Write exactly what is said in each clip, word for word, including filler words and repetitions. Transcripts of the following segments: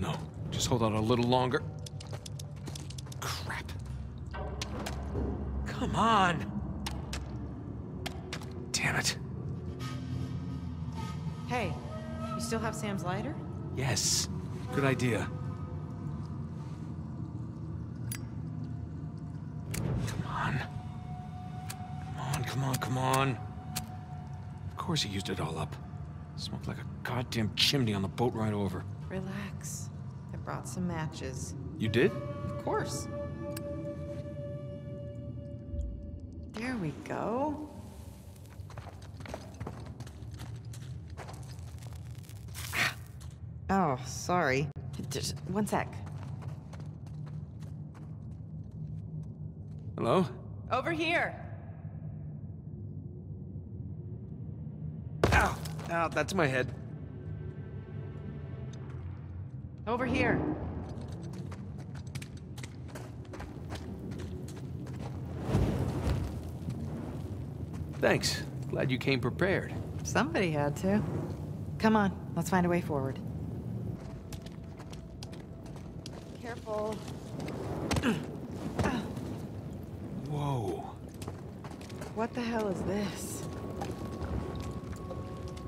no. Just hold on a little longer. Crap. Come on! Damn it. Hey, you still have Sam's lighter? Yes. Good idea. Come on. Come on, come on, come on. Of course he used it all up. Smoked like a goddamn chimney on the boat ride over. Relax. I brought some matches. You did? Of course. There we go. Oh, sorry. Just one sec. Hello? Over here. Ow! Ow, that's my head. Over here. Thanks. Glad you came prepared. Somebody had to. Come on, let's find a way forward. Careful. Whoa. What the hell is this?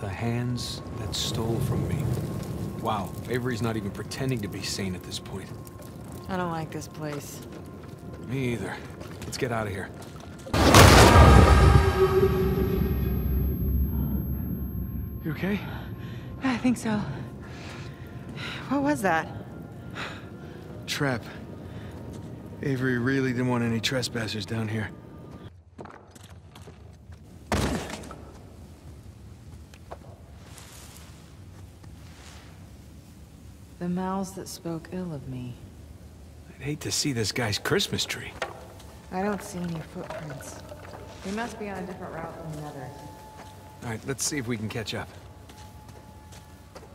The hands that stole from me. Wow, Avery's not even pretending to be sane at this point. I don't like this place. Me either. Let's get out of here. You okay? I think so. What was that? Trap. Avery really didn't want any trespassers down here. The mouths that spoke ill of me. I'd hate to see this guy's Christmas tree. I don't see any footprints. We must be on a different route than the others. All right, let's see if we can catch up.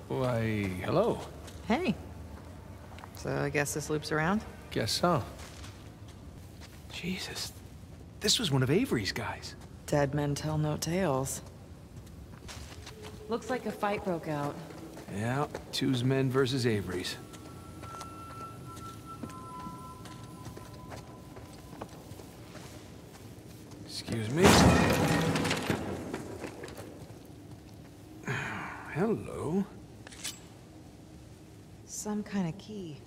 Why, hello. Hey. So I guess this loops around? Guess so. Jesus. This was one of Avery's guys. Dead men tell no tales. Looks like a fight broke out. Yeah, two's men versus Avery's. Excuse me. Hello. Some kind of key.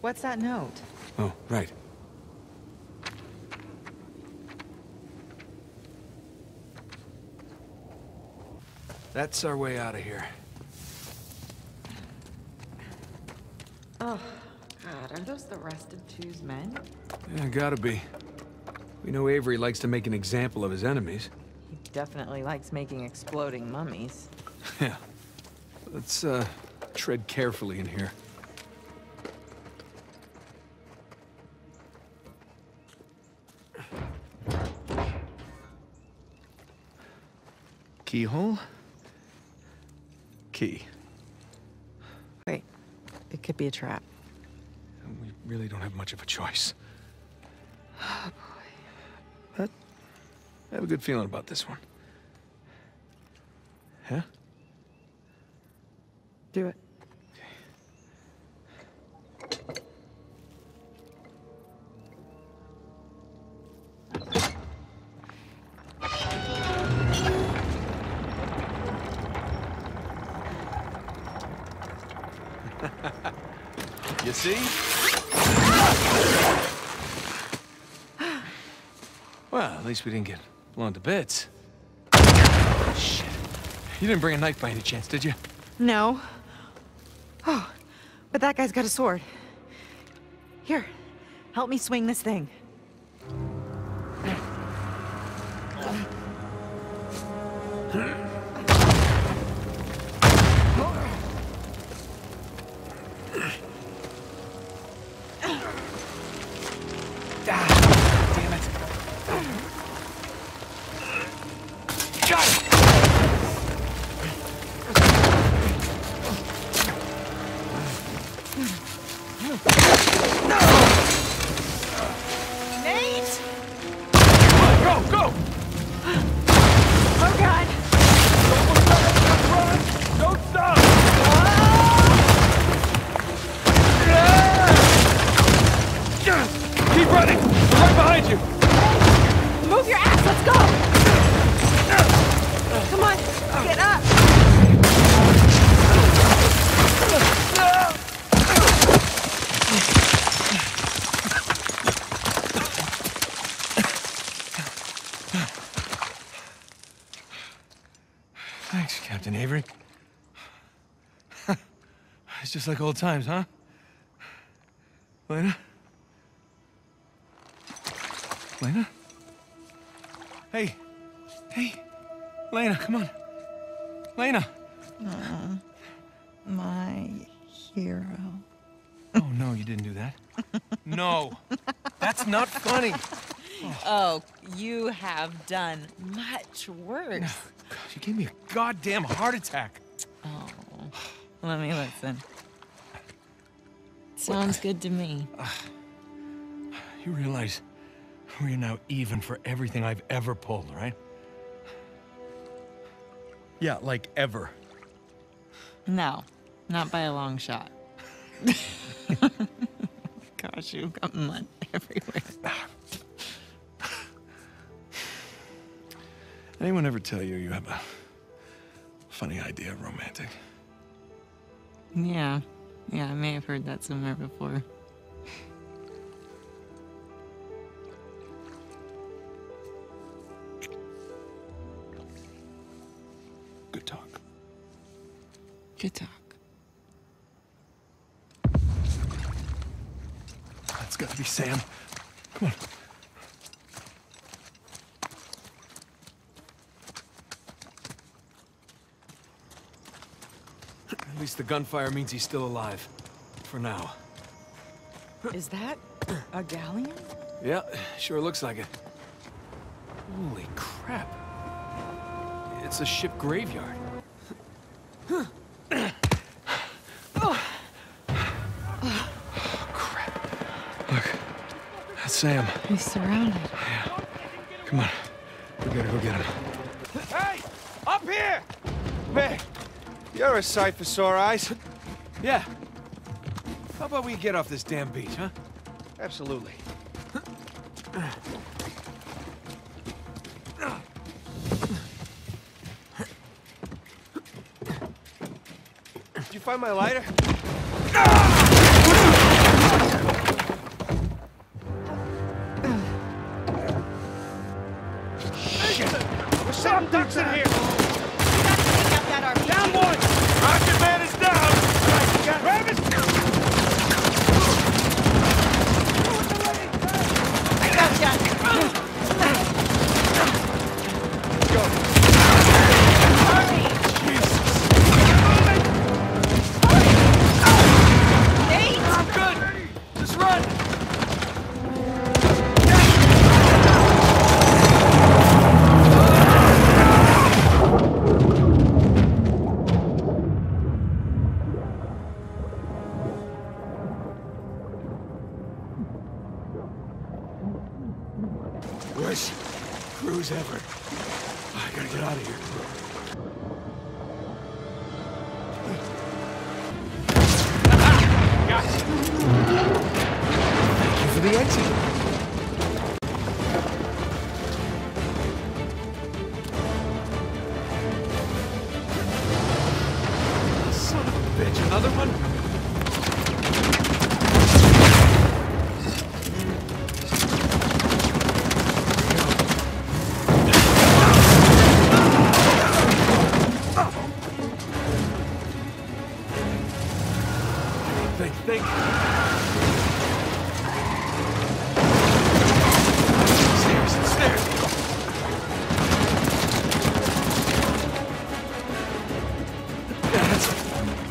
What's that note? Oh, right. That's our way out of here. Oh, God, are those the rest of two's men? Yeah, gotta be. We know Avery likes to make an example of his enemies. He definitely likes making exploding mummies. Yeah. Let's, uh, tread carefully in here. Keyhole? Key. Wait. It could be a trap. We really don't have much of a choice. Oh, boy. But I have a good feeling about this one. Huh? Do it. You see? Well, at least we didn't get blown to bits. Shit. You didn't bring a knife by any chance, did you? No. Oh, but that guy's got a sword. Here, help me swing this thing. No! It's just like old times, huh? Elena? Elena? Hey. Hey. Elena, come on. Elena. Uh, my hero. Oh, no, you didn't do that. No. That's not funny. Oh. Oh, you have done much worse. No. God, you gave me a goddamn heart attack. Oh, let me listen. Sounds good to me. Uh, you realize we're now even for everything I've ever pulled, right? Yeah, like ever. No, not by a long shot. Gosh, you've got mud everywhere. Anyone ever tell you you have a funny idea of romantic? Yeah. Yeah, I may have heard that somewhere before. Good talk. Good talk. That's got to be Sam. Come on. At least the gunfire means he's still alive. For now. Is that a galleon? Yeah, sure looks like it. Holy crap. It's a ship graveyard. Oh, crap. Look, that's Sam. He's surrounded. Yeah. Come on. We gotta go get him. Hey! Up here! Hey! You're a sight for sore eyes. Yeah. How about we get off this damn beach, huh? Absolutely. Did you find my lighter? We're setting ducks in here. Down, boys! Rocket man is down! Right, you got grab his... I got Jack! Go. Hurry! Jesus! Hurry! Oh! Nate! I'm good! Just run! Worst cruise ever. I gotta get out of here. Got you. Thank you for the exit.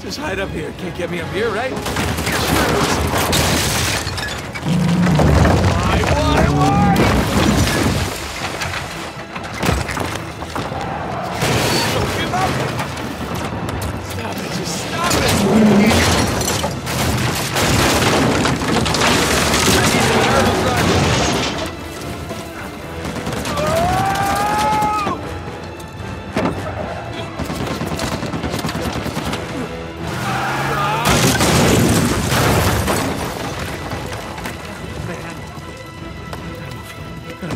Just hide up here. Can't get me up here, right? Why, why, why? Don't give up! Stop it, just stop it! Go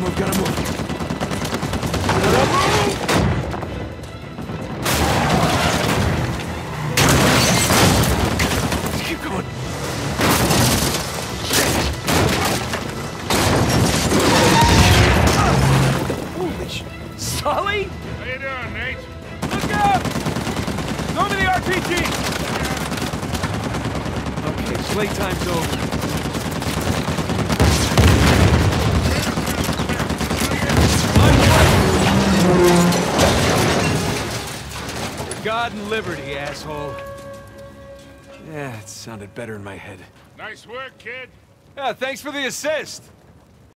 to the R P G! Okay, sleigh time's over. For God and liberty, asshole. Yeah, it sounded better in my head. Nice work, kid. Yeah, thanks for the assist.